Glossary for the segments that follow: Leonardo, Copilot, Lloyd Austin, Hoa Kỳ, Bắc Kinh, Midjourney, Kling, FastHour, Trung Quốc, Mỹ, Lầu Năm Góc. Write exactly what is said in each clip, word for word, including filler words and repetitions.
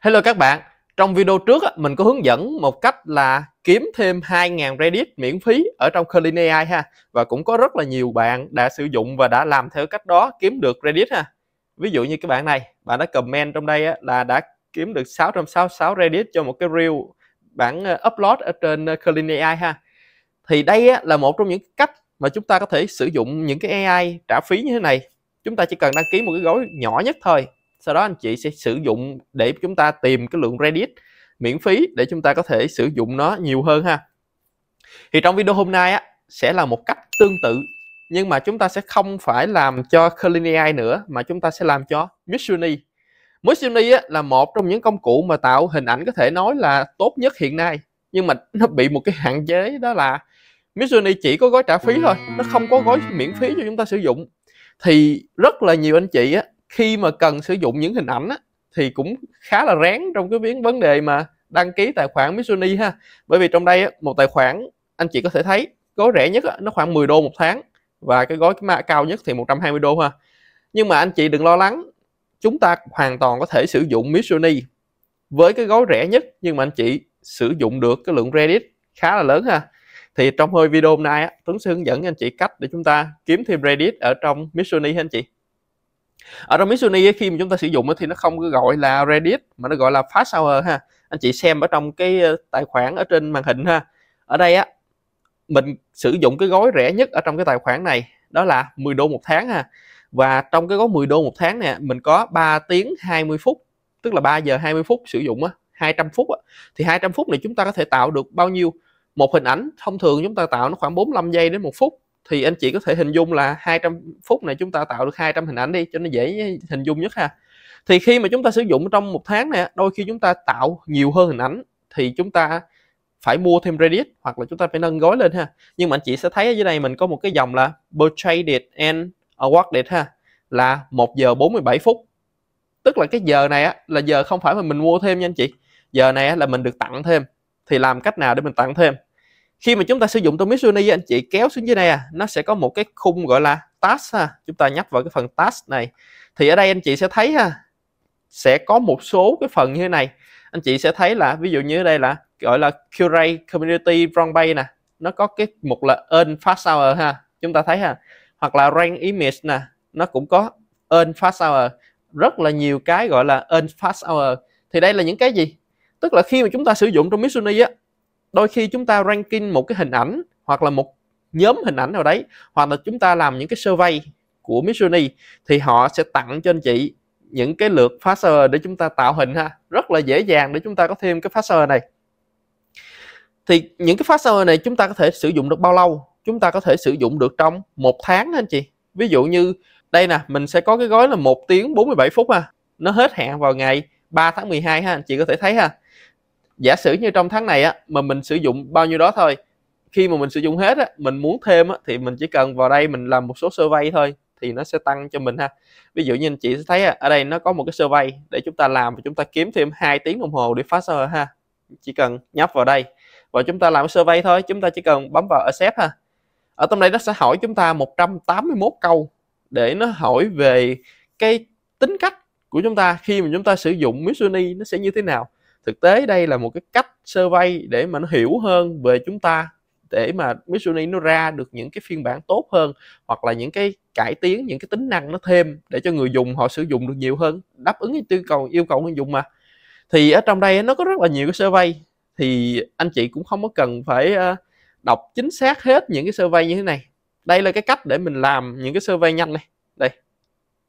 Hello các bạn, trong video trước mình có hướng dẫn một cách là kiếm thêm hai ngàn Reddit miễn phí ở trong Kling a i ha. Và cũng có rất là nhiều bạn đã sử dụng và đã làm theo cách đó kiếm được Reddit ha. Ví dụ như các bạn này, bạn đã comment trong đây là đã kiếm được sáu trăm sáu mươi sáu Reddit cho một cái reel bạn upload ở trên Kling a i ha. Thì đây là một trong những cách mà chúng ta có thể sử dụng những cái a i trả phí như thế này. Chúng ta chỉ cần đăng ký một cái gói nhỏ nhất thôi. Sau đó anh chị sẽ sử dụng để chúng ta tìm cái lượng Reddit miễn phí để chúng ta có thể sử dụng nó nhiều hơn ha. Thì trong video hôm nay á, sẽ là một cách tương tự, nhưng mà chúng ta sẽ không phải làm cho Kling a i nữa, mà chúng ta sẽ làm cho Midjourney. Midjourney á, là một trong những công cụ mà tạo hình ảnh có thể nói là tốt nhất hiện nay. Nhưng mà nó bị một cái hạn chế, đó là Midjourney chỉ có gói trả phí thôi, nó không có gói miễn phí cho chúng ta sử dụng. Thì rất là nhiều anh chị á, khi mà cần sử dụng những hình ảnh á, thì cũng khá là rén trong cái vấn đề mà đăng ký tài khoản Midjourney ha. Bởi vì trong đây á, một tài khoản anh chị có thể thấy gói rẻ nhất á, nó khoảng mười đô một tháng, và cái gói mà cao nhất thì một trăm hai mươi đô ha. Nhưng mà anh chị đừng lo lắng, chúng ta hoàn toàn có thể sử dụng Midjourney với cái gói rẻ nhất, nhưng mà anh chị sử dụng được cái lượng Reddit khá là lớn ha. Thì trong hơi video hôm nay á, Tuấn sẽ hướng dẫn anh chị cách để chúng ta kiếm thêm Reddit ở trong Midjourney ha anh chị. Ở trong Midjourney khi mà chúng ta sử dụng thì nó không gọi là Reddit mà nó gọi là FastHour ha. Anh chị xem ở trong cái tài khoản ở trên màn hình ha. Ở đây á, mình sử dụng cái gói rẻ nhất ở trong cái tài khoản này, đó là mười đô một tháng ha. Và trong cái gói mười đô một tháng nè, mình có ba tiếng hai mươi phút, tức là ba giờ hai mươi phút sử dụng á, hai trăm phút á. Thì hai trăm phút này chúng ta có thể tạo được bao nhiêu? Một hình ảnh thông thường chúng ta tạo nó khoảng bốn mươi lăm giây đến một phút. Thì anh chị có thể hình dung là hai trăm phút này chúng ta tạo được hai trăm hình ảnh đi, cho nó dễ hình dung nhất ha. Thì khi mà chúng ta sử dụng trong một tháng này, đôi khi chúng ta tạo nhiều hơn hình ảnh thì chúng ta phải mua thêm Reddit, hoặc là chúng ta phải nâng gói lên ha. Nhưng mà anh chị sẽ thấy ở dưới đây mình có một cái dòng là Purchased and Awarded ha, là một giờ bốn mươi bảy phút. Tức là cái giờ này á, là giờ không phải mà mình mua thêm nha anh chị. Giờ này á, là mình được tặng thêm. Thì làm cách nào để mình tặng thêm? Khi mà chúng ta sử dụng trong Midjourney, anh chị kéo xuống dưới đây à, nó sẽ có một cái khung gọi là task ha. Chúng ta nhấp vào cái phần task này. Thì ở đây anh chị sẽ thấy ha, sẽ có một số cái phần như thế này. Anh chị sẽ thấy là ví dụ như ở đây là gọi là curate community front page nè, nó có cái mục là earn fast hour ha. Chúng ta thấy ha, hoặc là rank image nè, nó cũng có earn fast hour. Rất là nhiều cái gọi là earn fast hour. Thì đây là những cái gì? Tức là khi mà chúng ta sử dụng trong Midjourney á, đôi khi chúng ta ranking một cái hình ảnh hoặc là một nhóm hình ảnh nào đấy, hoặc là chúng ta làm những cái survey của Midjourney, thì họ sẽ tặng cho anh chị những cái lượt FastHour để chúng ta tạo hình ha. Rất là dễ dàng để chúng ta có thêm cái FastHour này. Thì những cái FastHour này chúng ta có thể sử dụng được bao lâu? Chúng ta có thể sử dụng được trong một tháng anh chị. Ví dụ như đây nè, mình sẽ có cái gói là một tiếng bốn mươi bảy phút ha. Nó hết hạn vào ngày ba tháng mười hai ha, anh chị có thể thấy ha. Giả sử như trong tháng này á, mà mình sử dụng bao nhiêu đó thôi, khi mà mình sử dụng hết á, mình muốn thêm á, thì mình chỉ cần vào đây mình làm một số survey thôi, thì nó sẽ tăng cho mình ha. Ví dụ như anh chị sẽ thấy á, ở đây nó có một cái survey để chúng ta làm, và chúng ta kiếm thêm hai tiếng đồng hồ để FastHour ha. Chỉ cần nhấp vào đây và chúng ta làm cái survey thôi, chúng ta chỉ cần bấm vào accept ha. Ở trong đây nó sẽ hỏi chúng ta một trăm tám mươi mốt câu để nó hỏi về cái tính cách của chúng ta khi mà chúng ta sử dụng Midjourney nó sẽ như thế nào. Thực tế đây là một cái cách survey để mà nó hiểu hơn về chúng ta, để mà Midjourney nó ra được những cái phiên bản tốt hơn, hoặc là những cái cải tiến, những cái tính năng nó thêm để cho người dùng họ sử dụng được nhiều hơn, đáp ứng yêu cầu yêu cầu người dùng mà. Thì ở trong đây nó có rất là nhiều cái survey, thì anh chị cũng không có cần phải đọc chính xác hết những cái survey như thế này. Đây là cái cách để mình làm những cái survey nhanh này. Đây.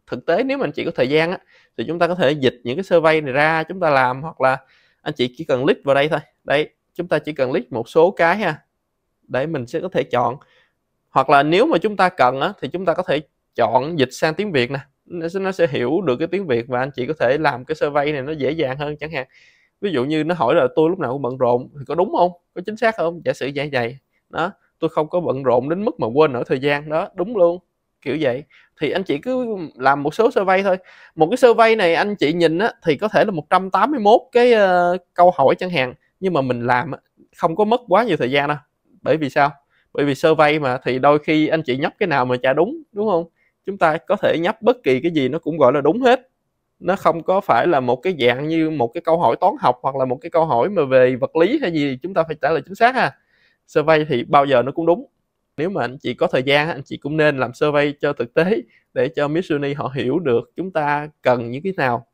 Thực tế nếu mà anh chị có thời gian á, thì chúng ta có thể dịch những cái survey này ra chúng ta làm, hoặc là anh chị chỉ cần click vào đây thôi. Đây, chúng ta chỉ cần click một số cái ha. Để mình sẽ có thể chọn. Hoặc là nếu mà chúng ta cần á, thì chúng ta có thể chọn dịch sang tiếng Việt nè. Nó sẽ hiểu được cái tiếng Việt và anh chị có thể làm cái survey này nó dễ dàng hơn chẳng hạn. Ví dụ như nó hỏi là tôi lúc nào cũng bận rộn thì có đúng không? Có chính xác không? Giả sử vậy vậy. Đó, tôi không có bận rộn đến mức mà quên ở thời gian đó, đúng luôn. Kiểu vậy. Thì anh chị cứ làm một số survey thôi. Một cái survey này anh chị nhìn á, thì có thể là một trăm tám mươi mốt cái uh, câu hỏi chẳng hạn. Nhưng mà mình làm không có mất quá nhiều thời gian đâu. Bởi vì sao? Bởi vì survey mà, thì đôi khi anh chị nhấp cái nào mà chả đúng, đúng không? Chúng ta có thể nhấp bất kỳ cái gì nó cũng gọi là đúng hết. nó không có phải là một cái dạng như một cái câu hỏi toán học hoặc là một cái câu hỏi mà về vật lý hay gì chúng ta phải trả lời chính xác ha. Survey thì bao giờ nó cũng đúng. Nếu mà anh chị có thời gian, anh chị cũng nên làm survey cho thực tế để cho Midjourney họ hiểu được chúng ta cần những cái nào.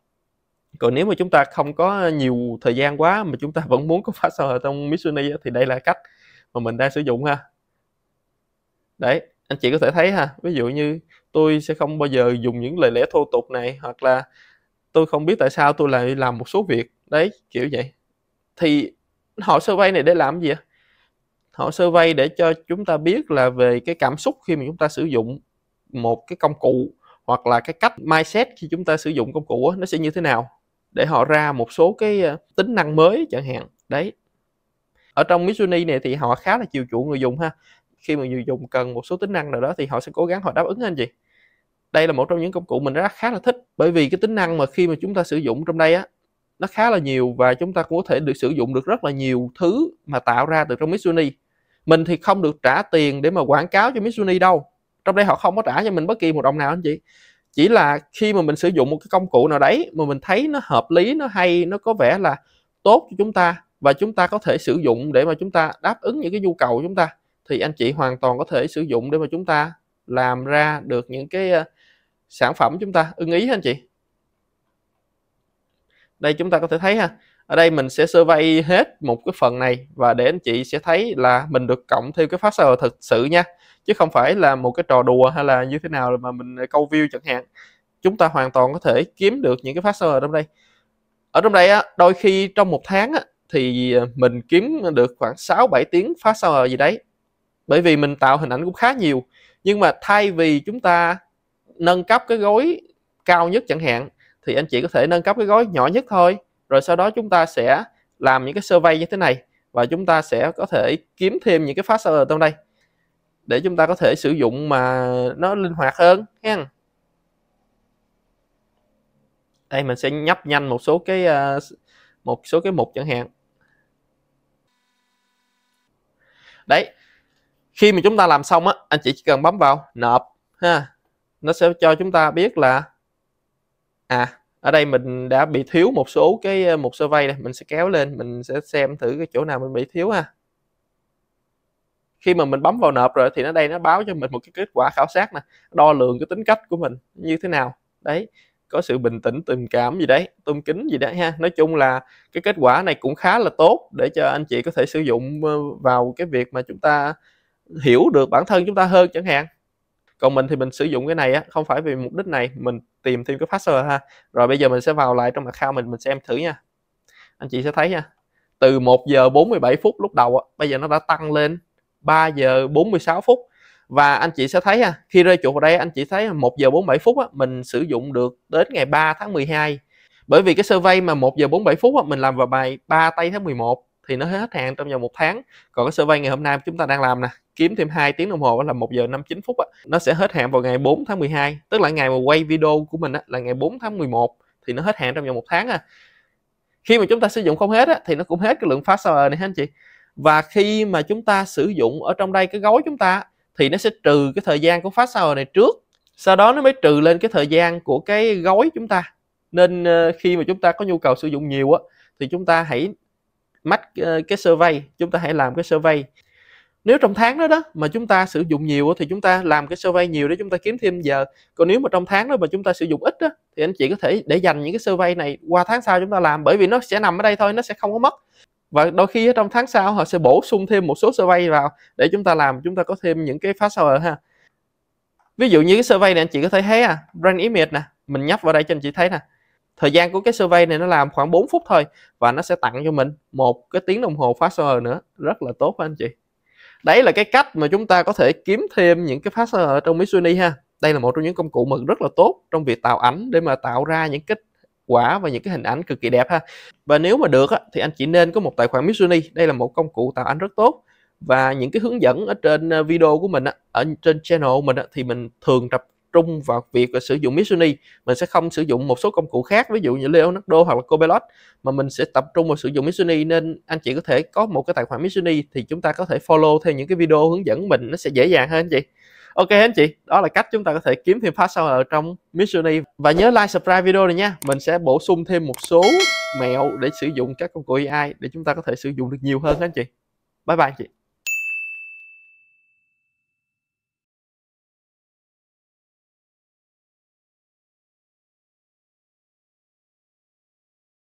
Còn nếu mà chúng ta không có nhiều thời gian quá mà chúng ta vẫn muốn có FastHour trong Midjourney thì đây là cách mà mình đang sử dụng ha. Đấy, anh chị có thể thấy ha, ví dụ như tôi sẽ không bao giờ dùng những lời lẽ thô tục này, hoặc là tôi không biết tại sao tôi lại làm một số việc. Đấy, kiểu vậy. Thì họ survey này để làm gì ạ? Họ survey để cho chúng ta biết là về cái cảm xúc khi mà chúng ta sử dụng một cái công cụ, hoặc là cái cách mindset khi chúng ta sử dụng công cụ đó, nó sẽ như thế nào, để họ ra một số cái tính năng mới chẳng hạn. Đấy, ở trong Midjourney này thì họ khá là chiều chuộng người dùng ha. Khi mà người dùng cần một số tính năng nào đó thì họ sẽ cố gắng họ đáp ứng anh chị. Đây là một trong những công cụ mình rất khá là thích, bởi vì cái tính năng mà khi mà chúng ta sử dụng trong đây á, nó khá là nhiều và chúng ta cũng có thể được sử dụng được rất là nhiều thứ mà tạo ra từ trong Midjourney. Mình thì không được trả tiền để mà quảng cáo cho Midjourney đâu. Trong đây họ không có trả cho mình bất kỳ một đồng nào anh chị. Chỉ là khi mà mình sử dụng một cái công cụ nào đấy mà mình thấy nó hợp lý, nó hay, nó có vẻ là tốt cho chúng ta và chúng ta có thể sử dụng để mà chúng ta đáp ứng những cái nhu cầu của chúng ta, thì anh chị hoàn toàn có thể sử dụng để mà chúng ta làm ra được những cái sản phẩm chúng ta ưng ý anh chị. Đây chúng ta có thể thấy ha. Ở đây mình sẽ survey hết một cái phần này và để anh chị sẽ thấy là mình được cộng thêm cái FastHour thật sự nha, chứ không phải là một cái trò đùa hay là như thế nào mà mình câu view chẳng hạn. Chúng ta hoàn toàn có thể kiếm được những cái FastHour trong đây. Ở trong đây á, đôi khi trong một tháng á, thì mình kiếm được khoảng sáu bảy tiếng FastHour gì đấy, bởi vì mình tạo hình ảnh cũng khá nhiều. Nhưng mà thay vì chúng ta nâng cấp cái gói cao nhất chẳng hạn, thì anh chị có thể nâng cấp cái gói nhỏ nhất thôi. Rồi sau đó chúng ta sẽ làm những cái survey như thế này và chúng ta sẽ có thể kiếm thêm những cái FastHour trong đây để chúng ta có thể sử dụng mà nó linh hoạt hơn ha. Đây mình sẽ nhấp nhanh một số cái một số cái mục chẳng hạn. Đấy, khi mà chúng ta làm xong á, anh chị chỉ cần bấm vào nộp ha, nó sẽ cho chúng ta biết là à, ở đây mình đã bị thiếu một số cái mục survey này. Mình sẽ kéo lên, mình sẽ xem thử cái chỗ nào mình bị thiếu ha. Khi mà mình bấm vào nộp rồi thì nó đây nó báo cho mình một cái kết quả khảo sát nè, đo lường cái tính cách của mình như thế nào. Đấy, có sự bình tĩnh, tình cảm gì đấy, tôn kính gì đấy ha. Nói chung là cái kết quả này cũng khá là tốt để cho anh chị có thể sử dụng vào cái việc mà chúng ta hiểu được bản thân chúng ta hơn chẳng hạn. Còn mình thì mình sử dụng cái này á, không phải vì mục đích này, mình tìm thêm cái FastHour ha. Rồi bây giờ mình sẽ vào lại trong account mình, mình xem thử nha. Anh chị sẽ thấy nha, từ một giờ bốn mươi bảy phút lúc đầu á, bây giờ nó đã tăng lên ba giờ bốn mươi sáu phút. Và anh chị sẽ thấy ha, khi rơi chuột vào đây anh chị thấy một giờ bốn mươi bảy phút á, mình sử dụng được đến ngày ba tháng mười hai. Bởi vì cái survey mà một giờ bốn mươi bảy phút á, mình làm vào bài ba tây tháng mười một thì nó hết hạn trong vòng một tháng. Còn cái survey ngày hôm nay chúng ta đang làm nè, kiếm thêm hai tiếng đồng hồ là một giờ năm mươi chín phút á, nó sẽ hết hạn vào ngày bốn tháng mười hai, tức là ngày mà quay video của mình á, là ngày bốn tháng mười một thì nó hết hạn trong vòng một tháng à. Khi mà chúng ta sử dụng không hết á, thì nó cũng hết cái lượng FastHour này ha anh chị. Và khi mà chúng ta sử dụng ở trong đây cái gói chúng ta thì nó sẽ trừ cái thời gian của FastHour này trước, sau đó nó mới trừ lên cái thời gian của cái gói chúng ta. Nên khi mà chúng ta có nhu cầu sử dụng nhiều á, thì chúng ta hãy match cái survey, chúng ta hãy làm cái survey. Nếu trong tháng đó đó mà chúng ta sử dụng nhiều thì chúng ta làm cái survey nhiều để chúng ta kiếm thêm giờ. Còn nếu mà trong tháng đó mà chúng ta sử dụng ít đó, thì anh chị có thể để dành những cái survey này qua tháng sau chúng ta làm, bởi vì nó sẽ nằm ở đây thôi, nó sẽ không có mất. Và đôi khi trong tháng sau họ sẽ bổ sung thêm một số survey vào để chúng ta làm, chúng ta có thêm những cái FastHour ha. Ví dụ như cái survey này anh chị có thể thấy à, brand image nè, mình nhấp vào đây cho anh chị thấy nè. Thời gian của cái survey này nó làm khoảng bốn phút thôi và nó sẽ tặng cho mình một cái tiếng đồng hồ FastHour nữa, rất là tốt anh chị. Đấy là cái cách mà chúng ta có thể kiếm thêm những cái FastHour trong Midjourney ha. Đây là một trong những công cụ mà rất là tốt trong việc tạo ảnh để mà tạo ra những kết quả và những cái hình ảnh cực kỳ đẹp ha. Và nếu mà được á, thì anh chị nên có một tài khoản Midjourney. Đây là một công cụ tạo ảnh rất tốt. Và những cái hướng dẫn ở trên video của mình á, ở trên channel mình á, thì mình thường tập trung vào việc và sử dụng Midjourney. Mình sẽ không sử dụng một số công cụ khác, ví dụ như Leonardo hoặc là Copilot, mà mình sẽ tập trung vào sử dụng Midjourney. Nên anh chị có thể có một cái tài khoản Midjourney thì chúng ta có thể follow theo những cái video hướng dẫn mình, nó sẽ dễ dàng hơn anh chị. Ok anh chị, đó là cách chúng ta có thể kiếm thêm FastHour ở trong Midjourney. Và nhớ like, subscribe video này nha. Mình sẽ bổ sung thêm một số mẹo để sử dụng các công cụ a i để chúng ta có thể sử dụng được nhiều hơn các anh chị. Bye bye anh chị.